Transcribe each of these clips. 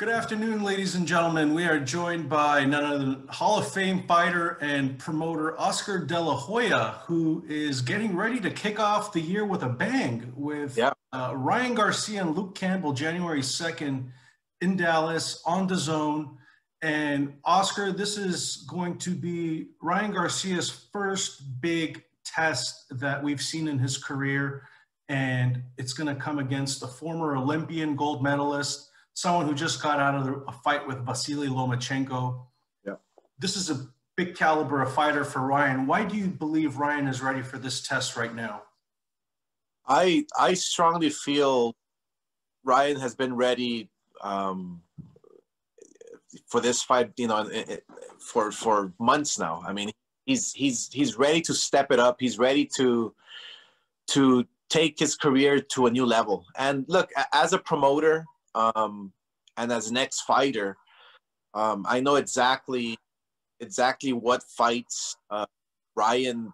Good afternoon, ladies and gentlemen. We are joined by none other than Hall of Fame fighter and promoter Oscar De La Hoya, who is getting ready to kick off the year with a bang with Ryan Garcia and Luke Campbell, January 2nd in Dallas on DAZN. And Oscar, this is going to be Ryan Garcia's first big test that we've seen in his career. And it's going to come against the former Olympian gold medalist, someone who just got out of a fight with Vasily Lomachenko. Yeah. This is a big caliber of fighter for Ryan. Why do you believe Ryan is ready for this test right now? I strongly feel Ryan has been ready for this fight, you know, for months now. I mean, he's ready to step it up. He's ready to take his career to a new level. And look, as a promoter, and as an ex-fighter, I know exactly what fights Ryan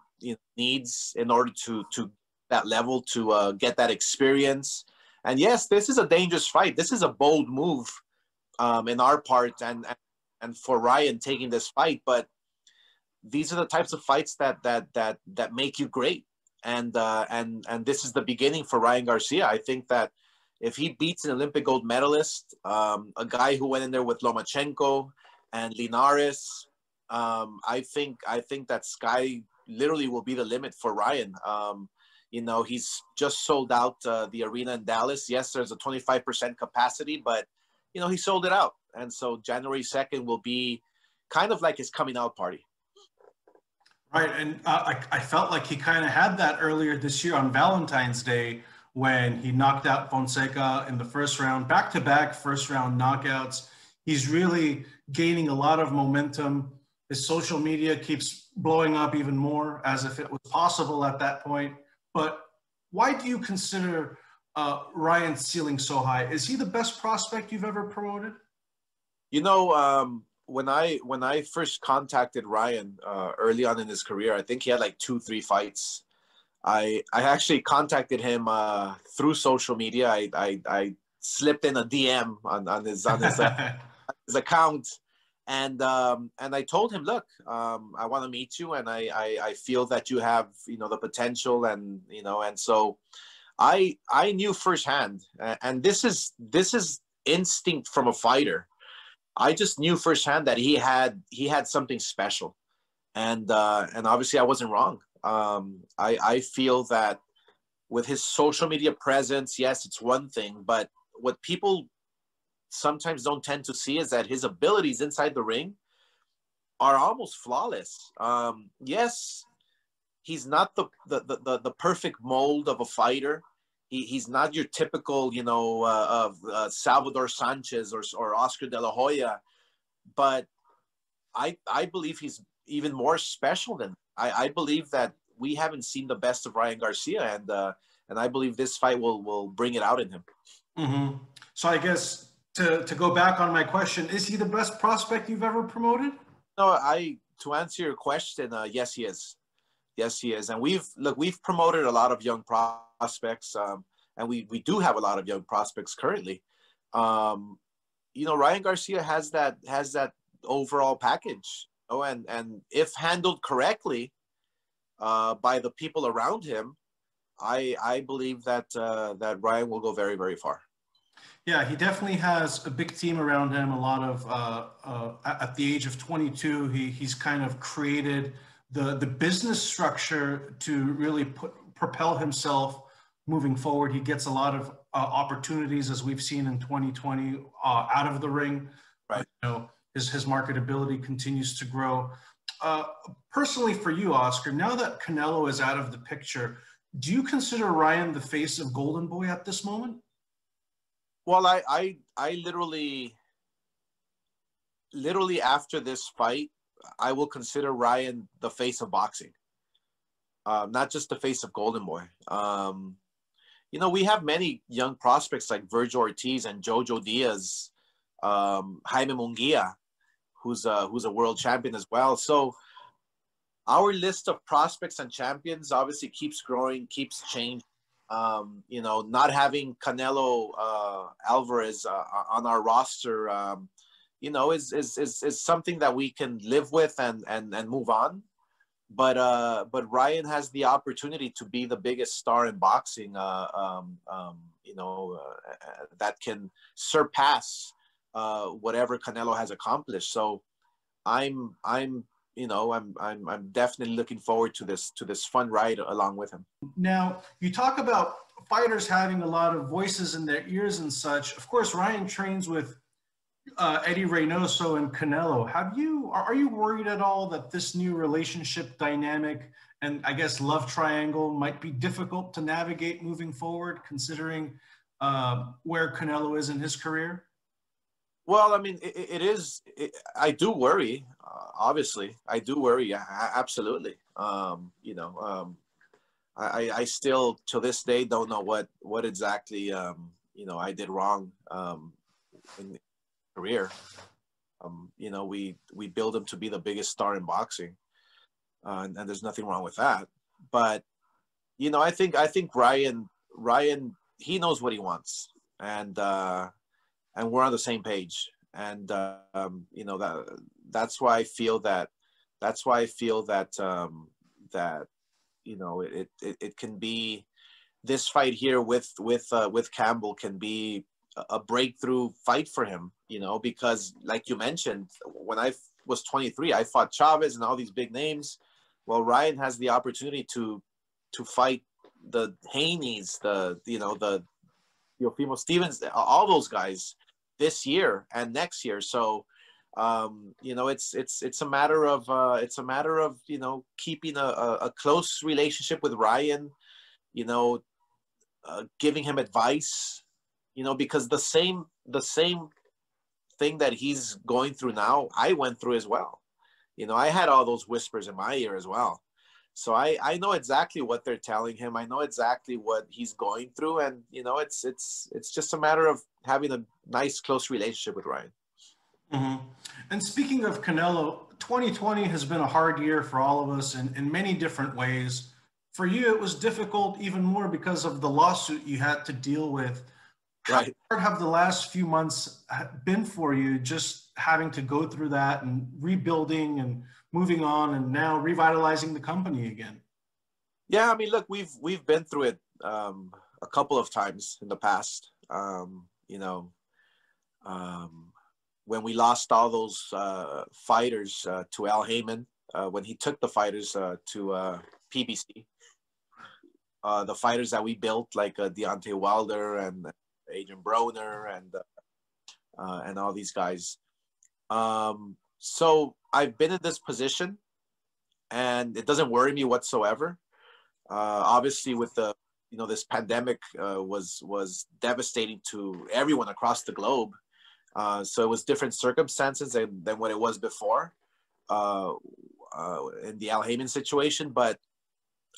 needs in order to that level, to get that experience. And yes, this is a dangerous fight. This is a bold move in our part, and for Ryan taking this fight. But these are the types of fights that make you great. And this is the beginning for Ryan Garcia. I think that if he beats an Olympic gold medalist, a guy who went in there with Lomachenko and Linares, I think that sky literally will be the limit for Ryan. You know, he's just sold out the arena in Dallas. Yes, there's a 25% capacity, but, you know, he sold it out. And so January 2nd will be kind of like his coming out party. Right, and I felt like he kind of had that earlier this year on Valentine's Day, when he knocked out Fonseca in the first round, back-to-back first-round knockouts. He's really gaining a lot of momentum. His social media keeps blowing up even more, as if it was possible at that point. But why do you consider Ryan's ceiling so high? Is he the best prospect you've ever promoted? You know, when I first contacted Ryan early on in his career, I think he had like 2-3 fights. I actually contacted him through social media. I slipped in a DM on his account, and I told him, look, I want to meet you, and I feel that you have the potential, and so I knew firsthand, and this is instinct from a fighter. I just knew firsthand that he had something special, and obviously I wasn't wrong. I feel that with his social media presence, yes, it's one thing, but what people sometimes don't tend to see is that his abilities inside the ring are almost flawless. Yes, he's not the perfect mold of a fighter. He's not your typical, Salvador Sanchez or Oscar De La Hoya, but I believe he's even more special than I believe that we haven't seen the best of Ryan Garcia, and I believe this fight will bring it out in him. Mm-hmm. So I guess to go back on my question, is he the best prospect you've ever promoted? No, to answer your question, yes, he is. Yes, he is. And we've promoted a lot of young prospects, and we do have a lot of young prospects currently. Ryan Garcia has that overall package. Oh, and if handled correctly by the people around him, I believe that that Ryan will go very, very far. Yeah, he definitely has a big team around him. A lot of at the age of 22, he's kind of created the business structure to really propel himself moving forward. He gets a lot of opportunities, as we've seen in 2020, out of the ring. Right. His marketability continues to grow. Personally for you, Oscar, now that Canelo is out of the picture, do you consider Ryan the face of Golden Boy at this moment? Well, I literally after this fight, I will consider Ryan the face of boxing, not just the face of Golden Boy. We have many young prospects like Virgil Ortiz and Jojo Diaz, Jaime Munguia, who's a world champion as well. So our list of prospects and champions obviously keeps growing, keeps changing. you know, not having Canelo Alvarez on our roster, you know, is something that we can live with and move on. But Ryan has the opportunity to be the biggest star in boxing, you know, that can surpass whatever Canelo has accomplished. So I'm definitely looking forward to this fun ride along with him. Now, you talk about fighters having a lot of voices in their ears and such. Of course, Ryan trains with Eddie Reynoso and Canelo. Are you worried at all that this new relationship dynamic and I guess love triangle might be difficult to navigate moving forward, considering where Canelo is in his career? Well, I mean, I do worry. Obviously, I do worry. Absolutely. You know, I still to this day don't know what exactly you know, I did wrong in the career. You know, we build him to be the biggest star in boxing, and there's nothing wrong with that. But you know, I think Ryan, he knows what he wants, and we're on the same page. And, you know, that's why I feel that, that, you know, it can be, this fight here with Campbell can be a breakthrough fight for him, you know, because like you mentioned, when I was 23, I fought Chavez and all these big names. Well, Ryan has the opportunity to fight the Haneys, the Yofimo Stevens, all those guys, this year and next year. So, you know, it's a matter of you know, keeping a close relationship with Ryan, you know, giving him advice, you know, because the same thing that he's going through now, I went through as well. You know, I had all those whispers in my ear as well. So I know exactly what they're telling him. I know exactly what he's going through. And, you know, it's just a matter of having a nice, close relationship with Ryan. Mm-hmm. And speaking of Canelo, 2020 has been a hard year for all of us in many different ways. For you, it was difficult even more because of the lawsuit you had to deal with. Right. How hard have the last few months been for you, just having to go through that and rebuilding and moving on and now revitalizing the company again? Yeah, I mean, look, we've been through it a couple of times in the past. You know, when we lost all those fighters to Al Haymon, when he took the fighters to PBC, the fighters that we built, like Deontay Wilder and Adrian Broner and all these guys. So I've been in this position, and it doesn't worry me whatsoever. Obviously, with the, you know, this pandemic was devastating to everyone across the globe. So it was different circumstances than what it was before in the Al Haymon situation. But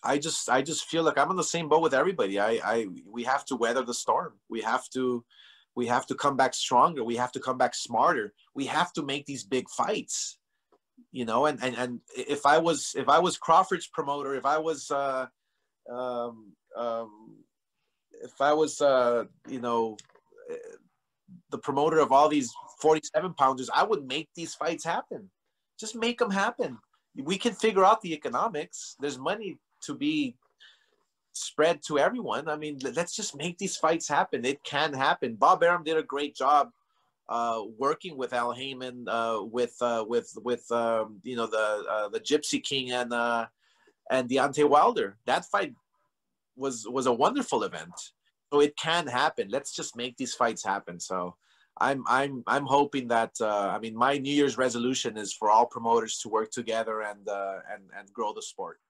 I just feel like I'm on the same boat with everybody. We have to weather the storm. We have to come back stronger. We have to come back smarter. We have to make these big fights, you know. And if I was Crawford's promoter, if I was you know, the promoter of all these 47-pounders, I would make these fights happen. Just make them happen. We can figure out the economics. There's money to be spread to everyone. I mean, let's just make these fights happen. It can happen. Bob Arum did a great job working with Al Haymon, with you know, the Gypsy King and Deontay Wilder. That fight was a wonderful event. So it can happen. Let's just make these fights happen. So I'm hoping that I mean, my New Year's resolution is for all promoters to work together and grow the sport.